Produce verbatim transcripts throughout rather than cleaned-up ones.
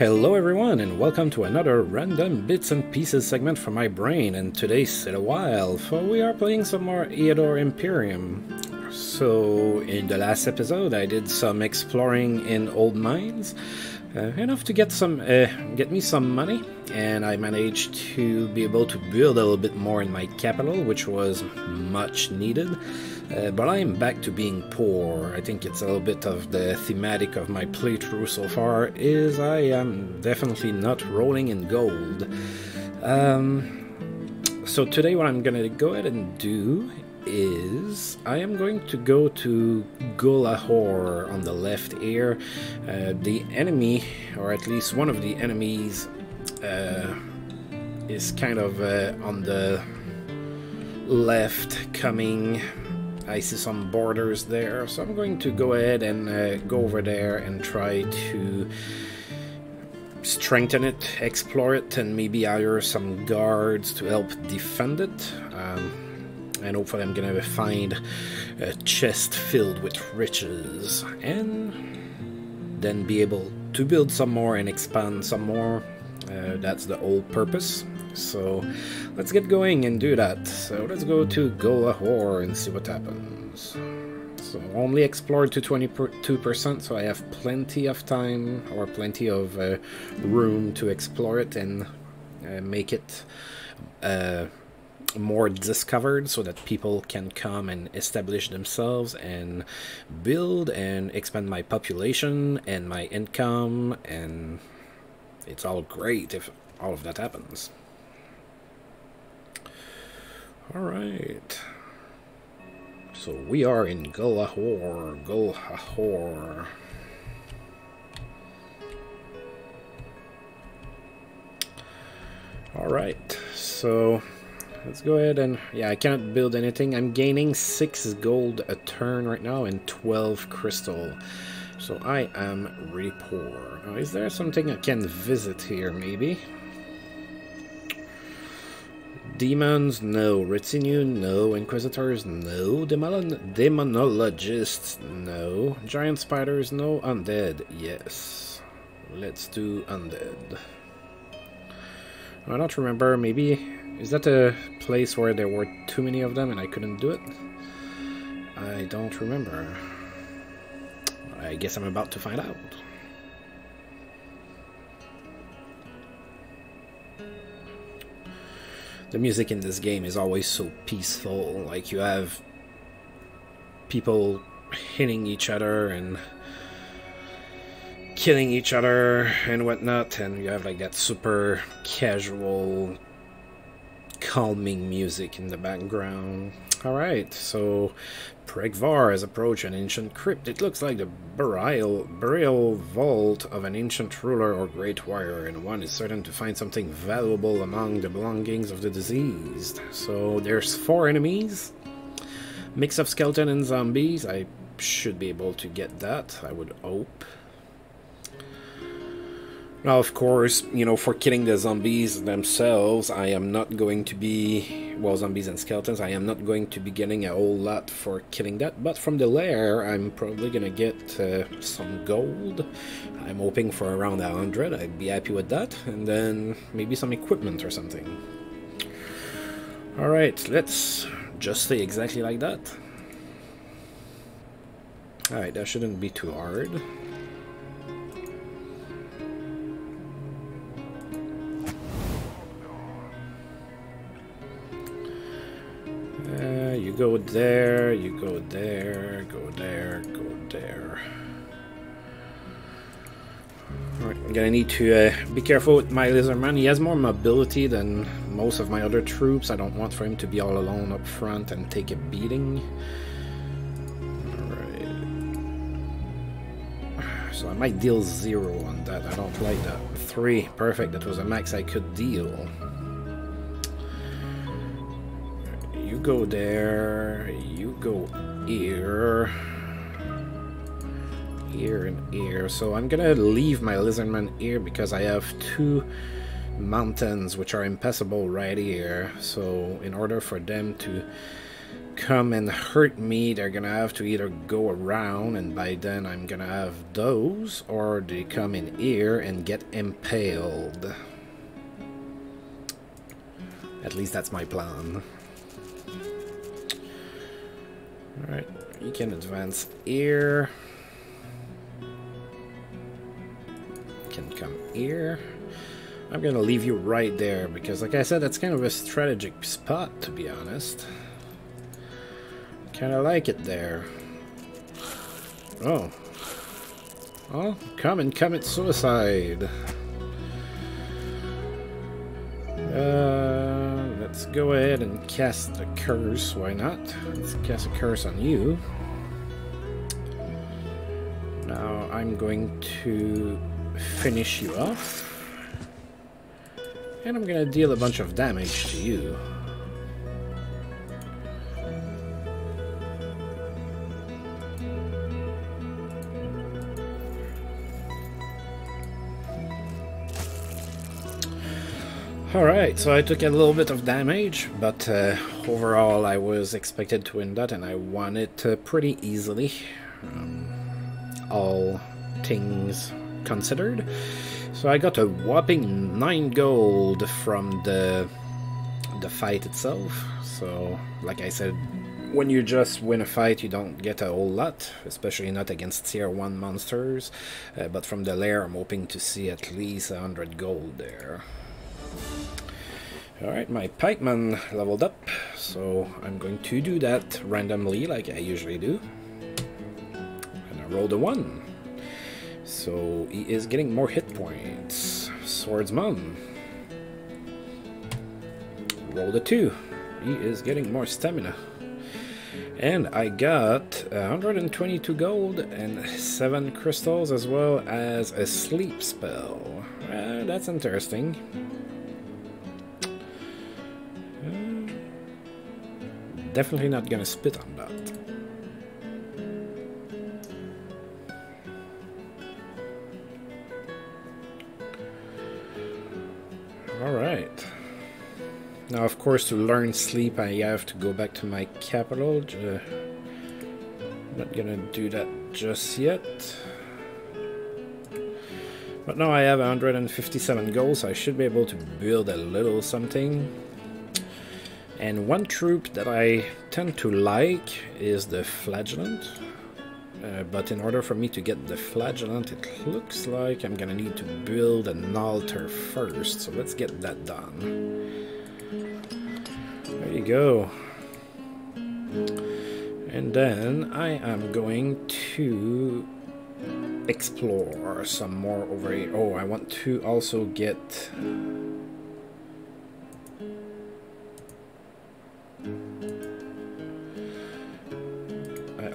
Hello everyone and welcome to another random bits and pieces segment from my brain, and today's in a while, for we are playing some more Eador Imperium. So in the last episode I did some exploring in old mines, uh, enough to get some, uh, get me some money, and I managed to be able to build a little bit more in my capital, which was much needed. Uh, but I'm back to being poor. I think it's a little bit of the thematic of my playthrough so far, is I am definitely not rolling in gold. Um, so today what I'm gonna go ahead and do is I am going to go to Gulahor on the left here. Uh, the enemy, or at least one of the enemies, uh, is kind of uh, on the left coming. I see some borders there, so I'm going to go ahead and uh, go over there and try to strengthen it, explore it, and maybe hire some guards to help defend it. Um, and hopefully I'm gonna find a chest filled with riches, and then be able to build some more and expand some more. Uh, that's the whole purpose. So let's get going and do that. So let's go to Gulahor and see what happens. So only explored to twenty-two percent, so I have plenty of time, or plenty of uh, room to explore it and uh, make it uh, more discovered, so that people can come and establish themselves and build and expand my population and my income, and it's all great if all of that happens. Alright, so we are in Gulahor, Gulahor. Alright, so let's go ahead and, yeah, I cannot build anything. I'm gaining six gold a turn right now and twelve crystal. So I am really poor. Now, is there something I can visit here, maybe? Demons, no. Retinue, no. Inquisitors, no. Demon Demonologists, no. Giant spiders, no. Undead, yes. Let's do undead. I don't remember, maybe... Is that a place where there were too many of them and I couldn't do it? I don't remember. I guess I'm about to find out. The music in this game is always so peaceful, like you have people hitting each other and killing each other and whatnot, and you have like that super casual, calming music in the background. Alright, so Pregvar has approached an ancient crypt. It looks like the burial, burial vault of an ancient ruler or great warrior, and one is certain to find something valuable among the belongings of the deceased. So there's four enemies. Mix of skeleton and zombies. I should be able to get that, I would hope. Now, of course, you know, for killing the zombies themselves, I am not going to be... Well, zombies and skeletons, I am not going to be getting a whole lot for killing that. But from the lair, I'm probably going to get uh, some gold. I'm hoping for around one hundred. I'd be happy with that. And then maybe some equipment or something. Alright, let's just stay exactly like that. Alright, that shouldn't be too hard. You go there, you go there, go there, go there. Alright, I'm gonna need to uh, be careful with my lizard man. He has more mobility than most of my other troops. I don't want for him to be all alone up front and take a beating. Alright. So I might deal zero on that. I don't like that. Three, perfect. That was the max I could deal. You go there, you go here, here and here. So I'm gonna leave my lizardman here because I have two mountains which are impassable right here. So in order for them to come and hurt me, they're gonna have to either go around, and by then I'm gonna have those, or they come in here and get impaled. At least that's my plan. Alright, you can advance here. You can come here. I'm gonna leave you right there, because like I said, that's kind of a strategic spot, to be honest. Kinda like it there. Oh. Oh, come and commit suicide. Uh, let's go ahead and cast the curse, why not? Let's cast a curse on you. Now I'm going to finish you off. And I'm gonna deal a bunch of damage to you. Alright, so I took a little bit of damage, but uh, overall I was expected to win that, and I won it uh, pretty easily, um, all things considered. So I got a whopping nine gold from the the fight itself. So, like I said, when you just win a fight, you don't get a whole lot, especially not against tier one monsters. Uh, but from the lair, I'm hoping to see at least one hundred gold there. Alright, my pikeman leveled up, so I'm going to do that randomly, like I usually do. And I rolled a one. So he is getting more hit points. Swordsman rolled a two. He is getting more stamina. And I got one hundred twenty-two gold and seven crystals, as well as a sleep spell. Uh, that's interesting. Uh, definitely not gonna spit on that. Alright. Now, of course, to learn sleep, I have to go back to my capital. Uh, not gonna do that just yet. But now I have one hundred fifty-seven gold, so I should be able to build a little something. And one troop that I tend to like is the Flagellant. Uh, but in order for me to get the Flagellant, it looks like I'm gonna need to build an altar first, so let's get that done. There you go. And then I am going to explore some more over here. Oh, I want to also get...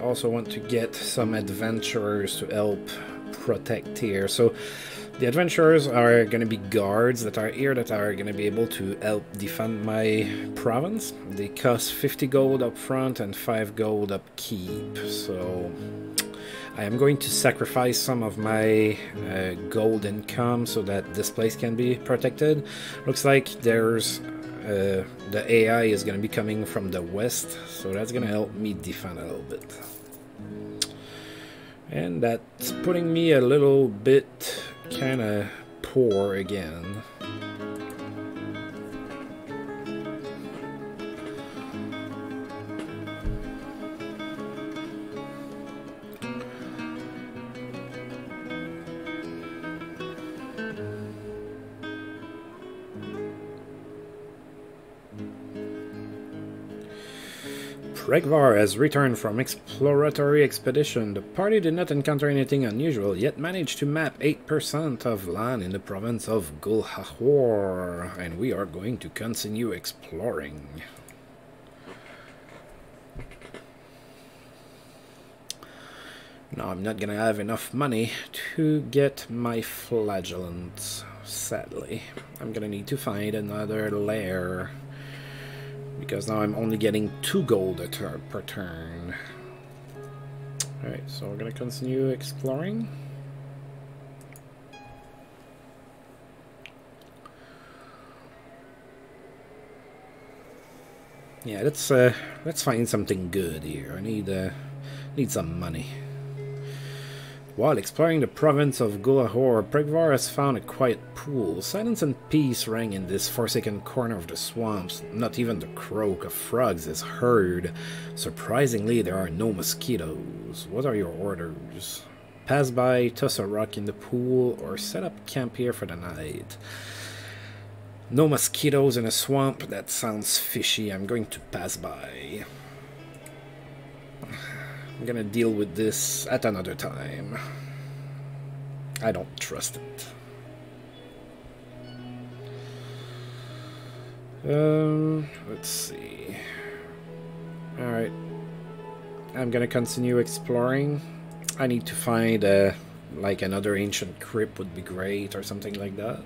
also want to get some adventurers to help protect here. So the adventurers are going to be guards that are here that are going to be able to help defend my province. They cost fifty gold up front and five gold upkeep. So I am going to sacrifice some of my uh, gold income so that this place can be protected. Looks like there's Uh, the A I is going to be coming from the west, so that's going to help me defend a little bit. And that's putting me a little bit kind of poor again. Pregvar has returned from exploratory expedition. The party did not encounter anything unusual, yet managed to map eight percent of land in the province of Gulahor, and we are going to continue exploring. Now I'm not gonna have enough money to get my flagellants, sadly. I'm gonna need to find another lair, because now I'm only getting two gold a tur per turn. Alright, so we're gonna continue exploring. Yeah, let's uh, let's find something good here. I need uh, need some money. While exploring the province of Gulahor, Pregvar has found a quiet pool. Silence and peace rang in this forsaken corner of the swamps. Not even the croak of frogs is heard. Surprisingly, there are no mosquitoes. What are your orders? Pass by, toss a rock in the pool, or set up camp here for the night. No mosquitoes in a swamp? That sounds fishy. I'm going to pass by. I'm gonna deal with this at another time. I don't trust it. Um, let's see. Alright. I'm gonna continue exploring. I need to find a, like another ancient crypt would be great or something like that.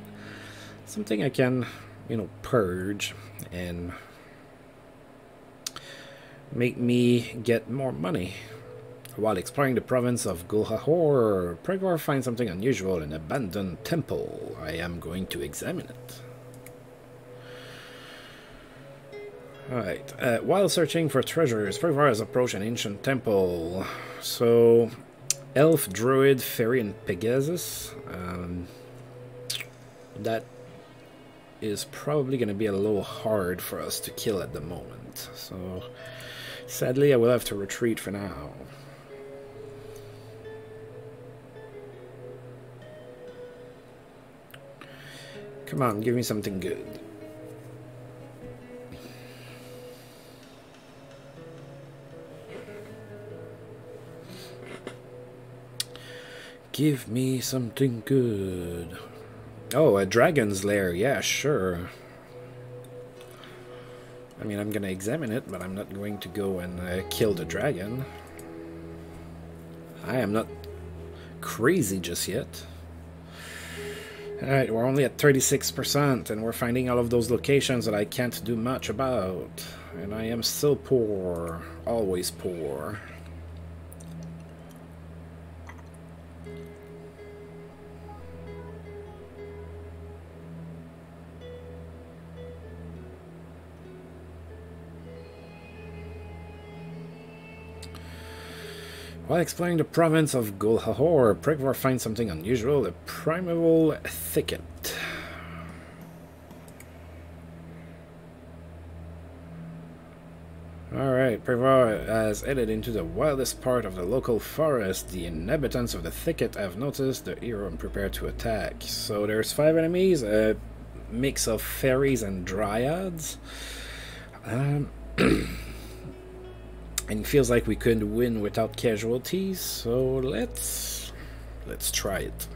Something I can, you know, purge and make me get more money. While exploring the province of Gulahor, Pregvar finds something unusual, an abandoned temple. I am going to examine it. Alright, uh, while searching for treasures, Pregvar has approached an ancient temple. So, elf, druid, fairy, and Pegasus. Um, that is probably going to be a little hard for us to kill at the moment. So, sadly, I will have to retreat for now. Come on, give me something good. Give me something good. Oh, a dragon's lair. Yeah, sure. I mean, I'm going to examine it, but I'm not going to go and uh, kill the dragon. I am not crazy just yet. Alright, we're only at thirty-six percent, and we're finding all of those locations that I can't do much about. And I am still poor. Always poor. While exploring the province of Gulahor, Pregvar finds something unusual, a primeval thicket. Alright, Pregvar has headed into the wildest part of the local forest. The inhabitants of the thicket have noticed the hero and prepared to attack. So there's five enemies, a mix of fairies and dryads. Um... And it feels like we could win without casualties, so let's let's try it.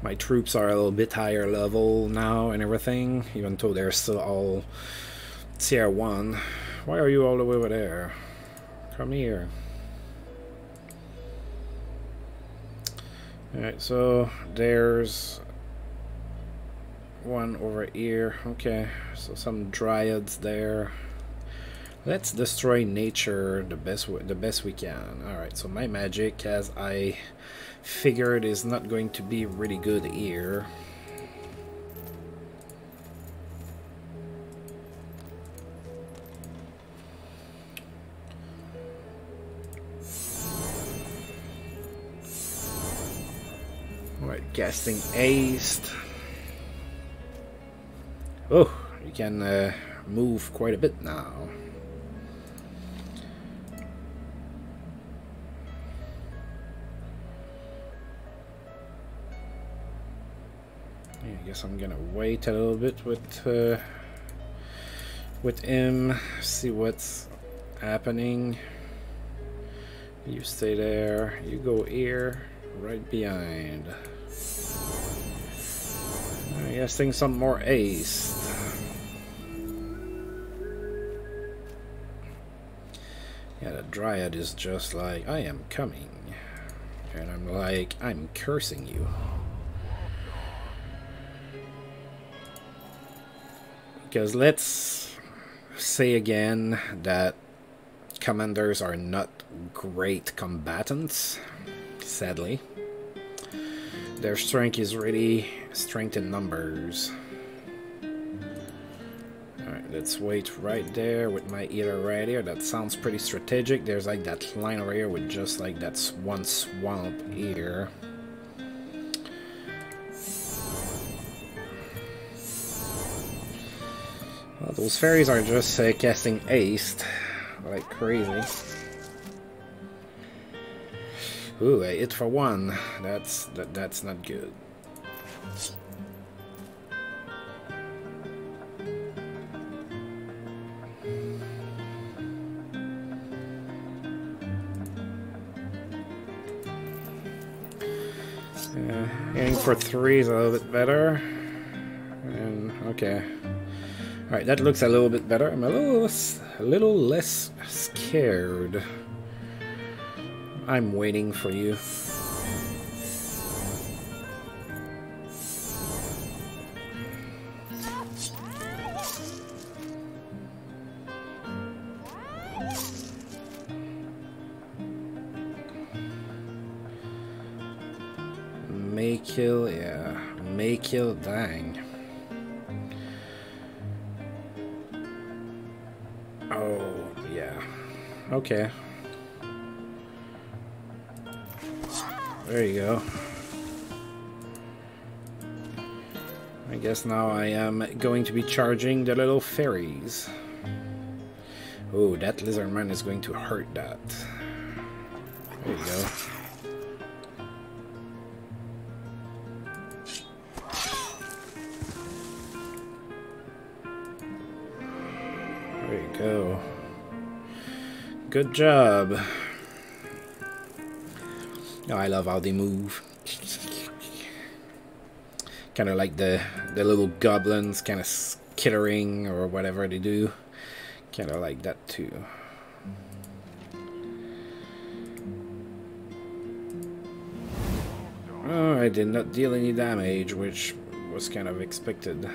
My troops are a little bit higher level now and everything, even though they're still all tier one. Why are you all the way over there? Come here. Alright, so there's one over here. Okay, so some dryads there. Let's destroy nature the best w the best we can. All right, so my magic, as I figured, is not going to be really good here. All right, casting haste. Oh, you can uh, move quite a bit now. I guess I'm gonna wait a little bit with uh, with him, see what's happening. You stay there, you go here, right behind. I guess think some more haste. Yeah, the dryad is just like, I am coming. And I'm like, I'm cursing you. Because let's say again that commanders are not great combatants, sadly. Their strength is really strength in numbers. Alright, Let's wait right there with my healer right here. That sounds pretty strategic. There's like that line over here with just like that one swamp here. Well, those fairies are just uh, casting haste like crazy. Ooh, I hit for one. That's that, that's not good. Uh, aiming for three is a little bit better. And okay, all right, that looks a little bit better. I'm a little less, a little less scared. I'm waiting for you. May kill, yeah. May kill, dang. Oh, yeah. Okay. There you go. I guess now I am going to be charging the little fairies. Oh, that lizard man is going to hurt that. There you go. There you go. Good job. Oh, I love how they move. Kind of like the the little goblins kind of skittering or whatever they do. Kind of like that too. Oh, I did not deal any damage, which was kind of expected.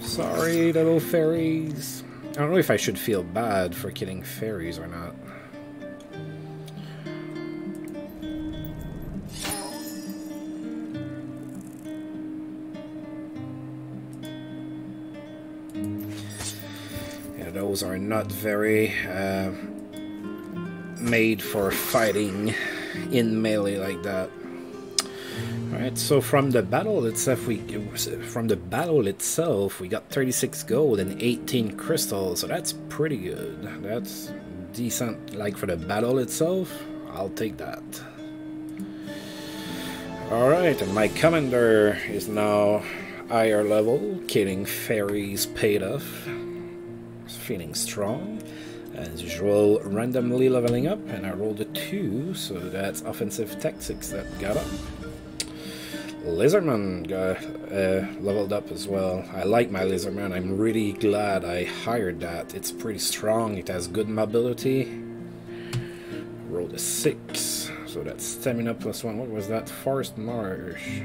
Sorry, little fairies. I don't know if I should feel bad for killing fairies or not. Those are not very uh, made for fighting in melee like that. All right, so from the battle itself, we from the battle itself we got thirty-six gold and eighteen crystals, so that's pretty good. That's decent, like for the battle itself. I'll take that. All right, and my commander is now higher level. Killing fairies paid off. Feeling strong. As usual, randomly leveling up, and I rolled a two, so that's offensive tactics that got up. Lizardman got uh, leveled up as well. I like my Lizardman. I'm really glad I hired that. It's pretty strong. It has good mobility. Rolled a six, so that's stamina plus one. What was that? Forest Marsh.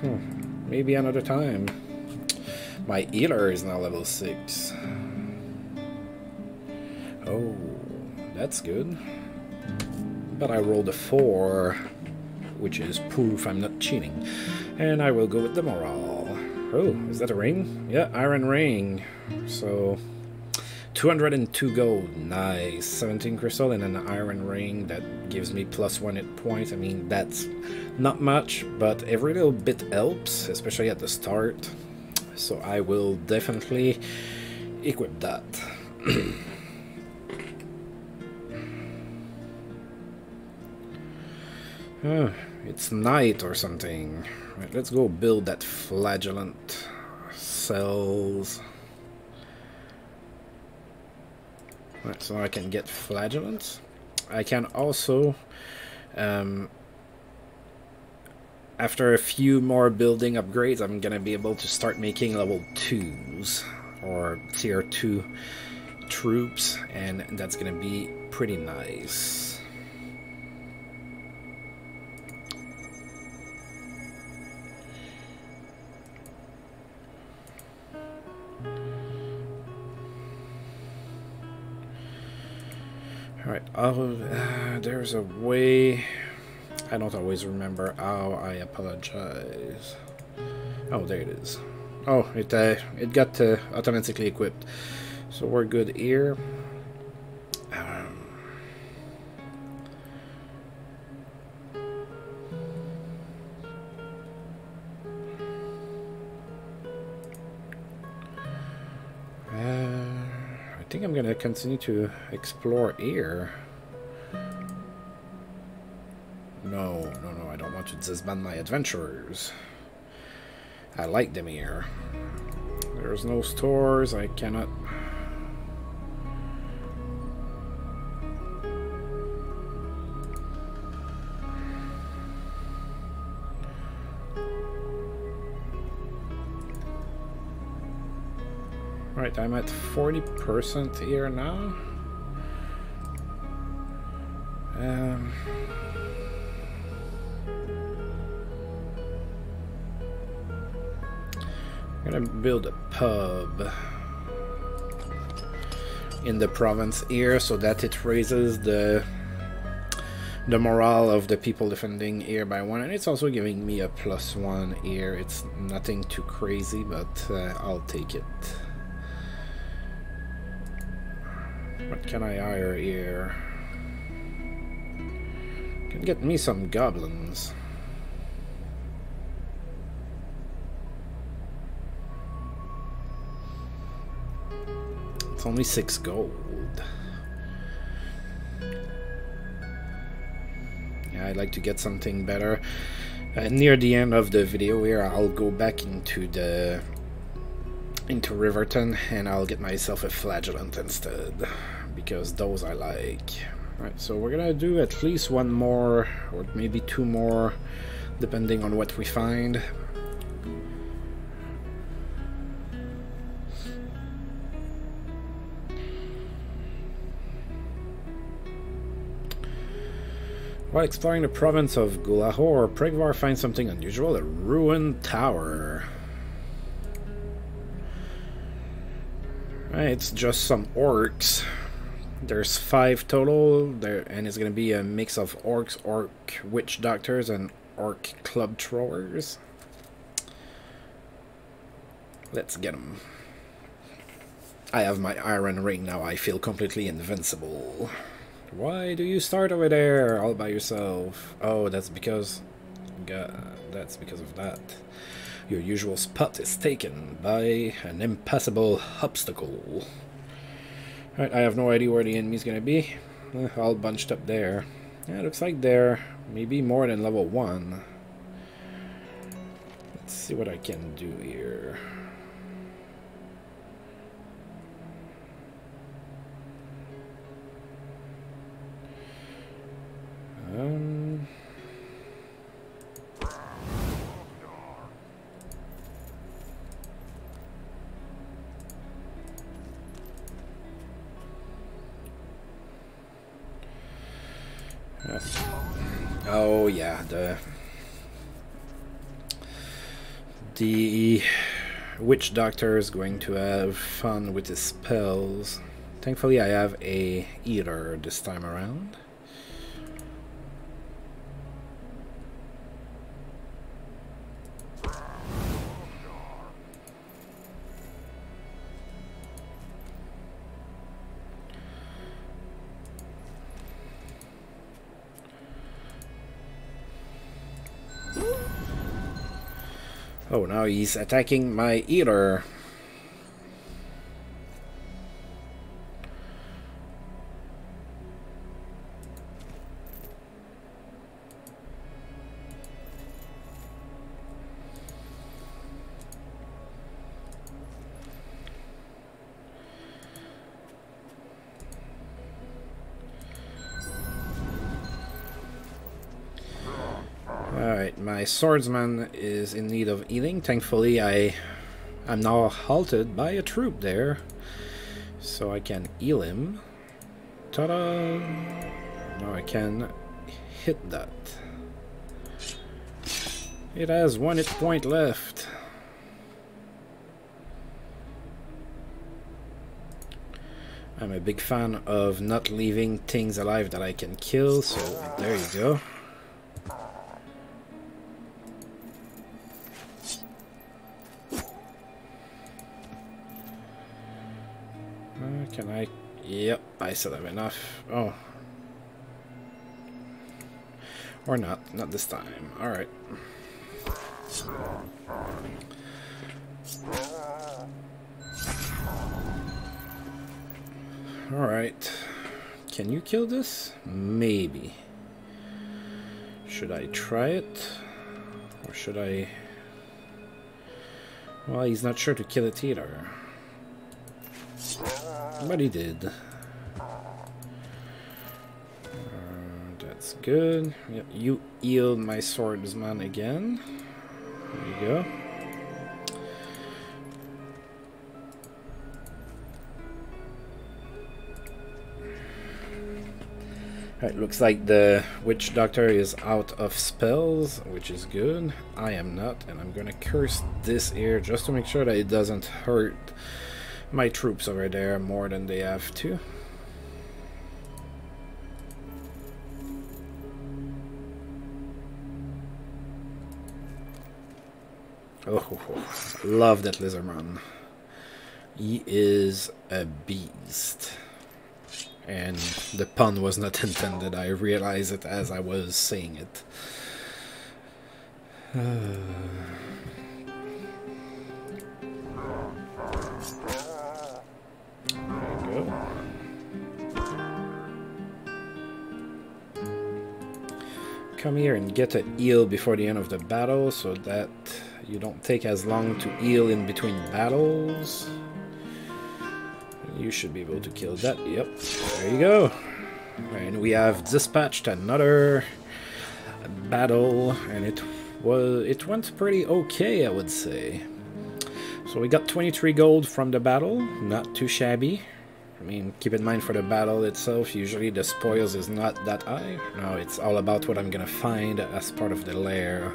Hmm. Maybe another time. My healer is now level six. Oh, that's good. But I rolled a four, which is proof I'm not cheating. And I will go with the morale. Oh, is that a ring? Yeah, iron ring. So, two hundred two gold. Nice. seventeen crystal and an iron ring. That gives me plus one hit points. I mean, that's not much, but every little bit helps, especially at the start, so I will definitely equip that. uh, it's night or something. Right, let's go build that flagellant cells. Right, so I can get flagellant. I can also um, after a few more building upgrades, I'm gonna be able to start making level twos or tier two troops, and that's gonna be pretty nice. All right, oh, uh, there's a way. I don't always remember. Oh, I apologize. Oh, there it is. Oh, it uh, it got uh, automatically equipped. So we're good here. Um, uh, I think I'm gonna continue to explore here. No, no, no, I don't want to disband my adventurers. I like them here. There's no stores, I cannot... Right, I'm at forty percent here now. Um... I'm gonna build a pub in the province here so that it raises the the morale of the people defending here by one, and it's also giving me a plus one here. It's nothing too crazy, but uh, I'll take it. What can I hire here? Can get me some goblins. Only six gold. Yeah, I'd like to get something better. Uh, near the end of the video here, I'll go back into the into Riverton and I'll get myself a flagellant instead, because those I like. Alright, so we're gonna do at least one more, or maybe two more, depending on what we find. While exploring the province of Gulahor, Pregvar finds something unusual, a ruined tower. Right, it's just some orcs. There's five total, there, and it's going to be a mix of orcs, orc witch doctors, and orc club throwers. Let's get them. I have my iron ring now, I feel completely invincible. Why do you start over there all by yourself? Oh, that's because... God, that's because of that. Your usual spot is taken by an impassable obstacle. Alright, I have no idea where the enemy's gonna be. All bunched up there. Yeah, it looks like they're maybe more than level one. Let's see what I can do here. Um, yes. Oh yeah, the the witch doctor is going to have fun with his spells. Thankfully, I have a healer this time around. Oh, now he's attacking my eater. Alright, my swordsman is in need of healing. Thankfully, I am now halted by a troop there, so I can heal him. Ta-da! Now I can hit that. It has one hit point left. I'm a big fan of not leaving things alive that I can kill, so there you go. Can I? Yep, I still have enough. Oh. Or not. Not this time. Alright. Alright. Can you kill this? Maybe. Should I try it? Or should I... Well, he's not sure to kill it either. But he did. Uh, that's good. Yep, you yield my swordsman again. There you go. Alright, looks like the witch doctor is out of spells, which is good. I am not, and I'm gonna curse this here just to make sure that it doesn't hurt my troops over there more than they have to. Oh, love that Lizardman. He is a beast. And the pun was not intended. I realized it as I was saying it. Uh. There you go. Come here and get a heal before the end of the battle so that you don't take as long to heal in between battles. You should be able to kill that. Yep, there you go. And we have dispatched another battle, and it was it went pretty okay, I would say. So we got twenty-three gold from the battle, not too shabby. I mean, keep in mind for the battle itself, usually the spoils is not that high. No, it's all about what I'm gonna find as part of the lair.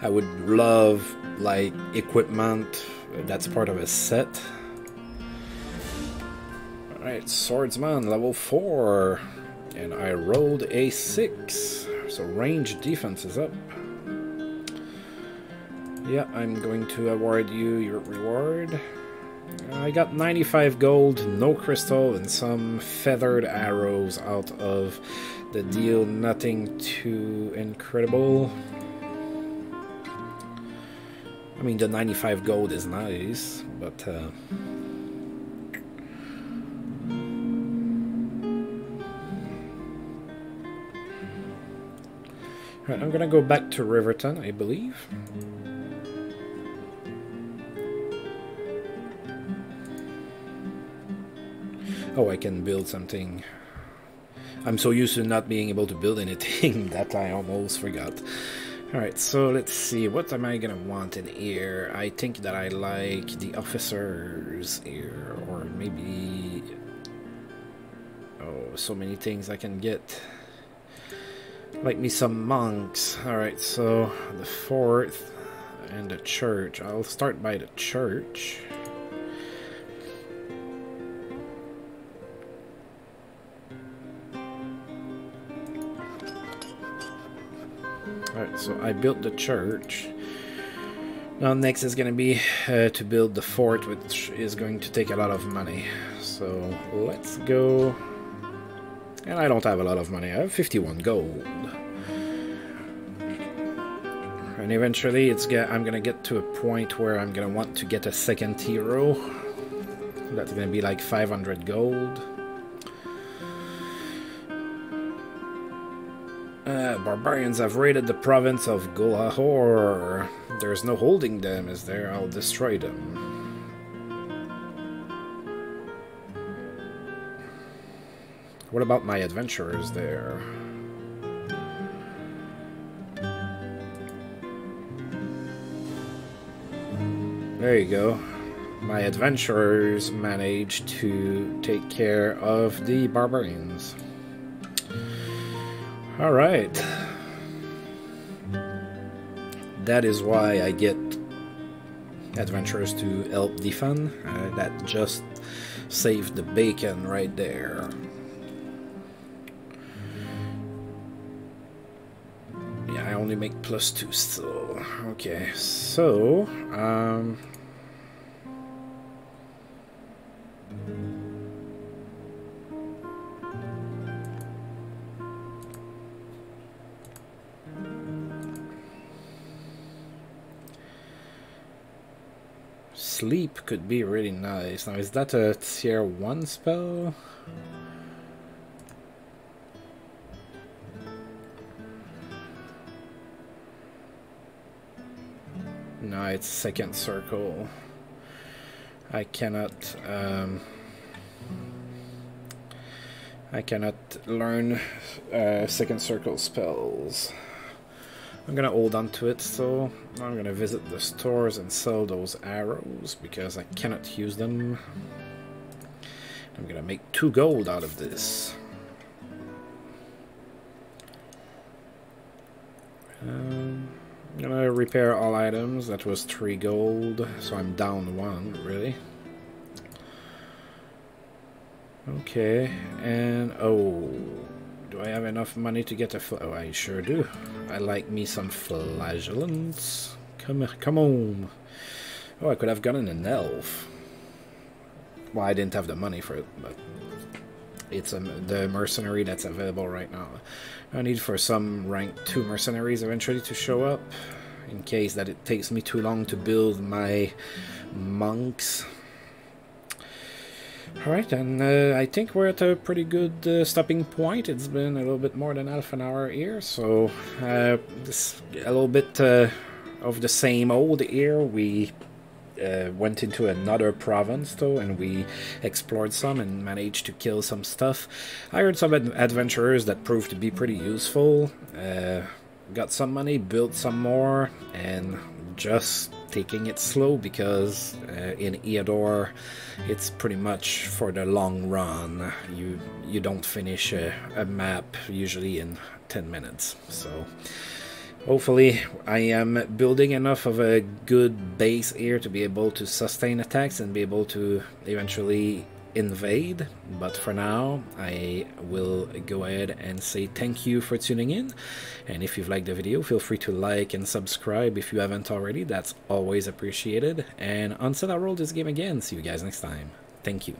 I would love like equipment that's part of a set. Alright, swordsman level four, and I rolled a six, so range defense is up. Yeah, I'm going to award you your reward. I got ninety-five gold, no crystal, and some feathered arrows out of the deal, nothing too incredible. I mean, the ninety-five gold is nice, but... Uh, I'm gonna go back to Riverton, I believe. Oh, I can build something. I'm so used to not being able to build anything that I almost forgot. Alright, so let's see. What am I gonna want in here? I think that I like the officers here, or maybe... Oh, so many things I can get. Like me some monks. Alright, so the fourth and the church. I'll start by the church. Alright, so I built the church. Now next is going to be uh, to build the fort, which is going to take a lot of money. So let's go... And I don't have a lot of money. I have fifty-one gold. And eventually it's get, I'm going to get to a point where I'm going to want to get a second hero. That's going to be like five hundred gold. Uh, barbarians have raided the province of Gulahor. There's no holding them, is there? I'll destroy them. What about my adventurers there? There you go. My adventurers managed to take care of the barbarians. Alright. That is why I get adventurers to help defend. Uh, that just saved the bacon right there. Only make plus two still. Okay, so um sleep could be really nice. Now, is that a tier one spell? No, it's second circle. I cannot um, I cannot learn uh, second circle spells. I'm gonna hold on to it, so I'm gonna visit the stores and sell those arrows because I cannot use them. I'm gonna make two gold out of this. Um, I'm gonna repair all items. That was three gold, so I'm down one, really. Okay, and oh, do I have enough money to get a fl- oh, I sure do. I like me some flagellants. Come, come on. Oh, I could have gotten an elf. Well, I didn't have the money for it, but it's a, the mercenary that's available right now. I need for some rank two mercenaries eventually to show up, in case that it takes me too long to build my monks. Alright, and uh, I think we're at a pretty good uh, stopping point. It's been a little bit more than half an hour here, so uh, this, a little bit uh, of the same old here. We uh, went into another province, though, and we explored some and managed to kill some stuff. Hired some ad adventurers that proved to be pretty useful. Uh, got some money, built some more, and just taking it slow because uh, in Eador it's pretty much for the long run. You you don't finish a, a map usually in ten minutes. So hopefully I am building enough of a good base here to be able to sustain attacks and be able to eventually invade, but for now I will go ahead and say thank you for tuning in, and if you've liked the video, feel free to like and subscribe if you haven't already. That's always appreciated, and until I roll this game again, see you guys next time. Thank you.